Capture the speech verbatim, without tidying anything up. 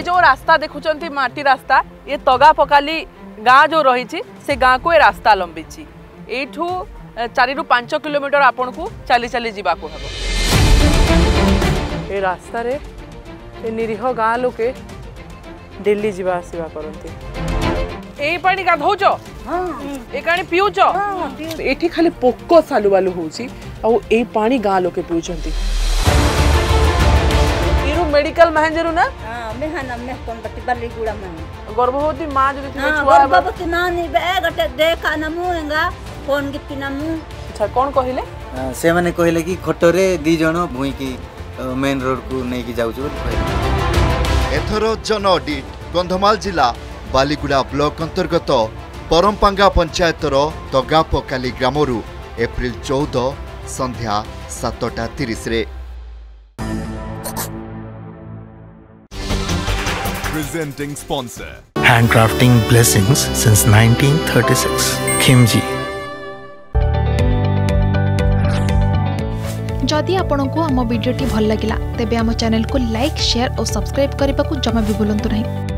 ये जो रास्ता देखुंट माटी रास्ता ये तगापकाली गाँ जो रही से गाँ को ये रास्ता लंबी यू चारू पांच किलोमीटर आपन को चली चली जावाक हम। ये रास्तार निरीह गाँ लोके डेली जावा आसवा करती। ये पानी गाधौच ये पानी पीऊच ये खाली पोक सालुवालु हो पानी गाँ लोके पीछे मेडिकल महंजरू ना मेहना मेह कोन बटी बालिगुड़ा में गर्भवती मां जदी छुआ गर्भवती मां नि बे गटे देखा न मुएंगा कोन गिति न मु। अच्छा कोन कहिले से माने कहिले कि खटरे दी जणो भुई की मेन रोड को नै की जाउ छ। एथरो जन ऑडिट कंधमाल जिला बालिगुड़ा ब्लॉक अंतर्गत परमपांगा पंचायत रो तगापकाली ग्रामरू एप्रिल चौदह संध्या सात तीस रे। Presenting sponsor handcrafting blessings since nineteen thirty-six Kimji। जदि आपंक आम भिड्टे भल लगा तेब आम चैनल को लाइक शेयर और सब्सक्राइब करने को जमा भी बुलां नहीं।